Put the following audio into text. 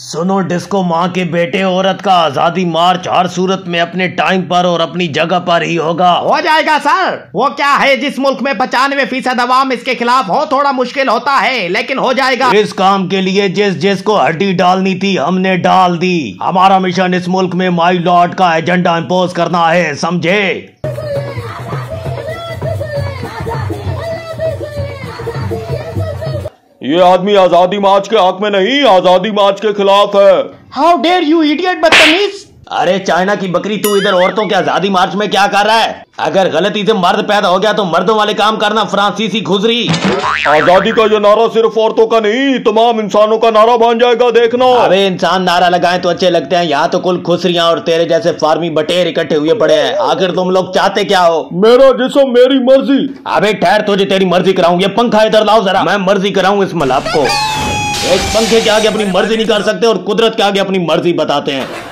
सुनो डिस्को माँ के बेटे, औरत का आजादी मार्च हर सूरत में अपने टाइम पर और अपनी जगह पर ही होगा। हो जाएगा सर, वो क्या है जिस मुल्क में 95% अवाम इसके खिलाफ हो थोड़ा मुश्किल होता है, लेकिन हो जाएगा। इस काम के लिए जिस जिसको हड्डी डालनी थी हमने डाल दी। हमारा मिशन इस मुल्क में माई लॉर्ड का एजेंडा इम्पोज करना है, समझे। ये आदमी आजादी मार्च के हक में नहीं, आजादी मार्च के खिलाफ है। हाउ डेयर यू इडियट, बदतमीज। अरे चाइना की बकरी, तू इधर औरतों के आजादी मार्च में क्या कर रहा है? अगर गलती से मर्द पैदा हो गया तो मर्दों वाले काम करना फ्रांसीसी गुजरी। आजादी का ये नारा सिर्फ औरतों का नहीं, तमाम इंसानों का नारा बन जाएगा, देखना। अरे इंसान नारा लगाएं तो अच्छे लगते हैं, यहाँ तो कुल खुसरियाँ और तेरे जैसे फार्मी बटेर इकट्ठे हुए पड़े हैं। आखिर तुम लोग चाहते क्या हो? मेरा जिस्म मेरी मर्जी। अबे ठहर, तुझे तेरी मर्जी कराऊँ। ये पंखा इधर लाओ जरा, मैं मर्जी कराऊँ इस मलाप को। एक पंखे के आगे अपनी मर्जी नहीं कर सकते और कुदरत के आगे अपनी मर्जी बताते हैं।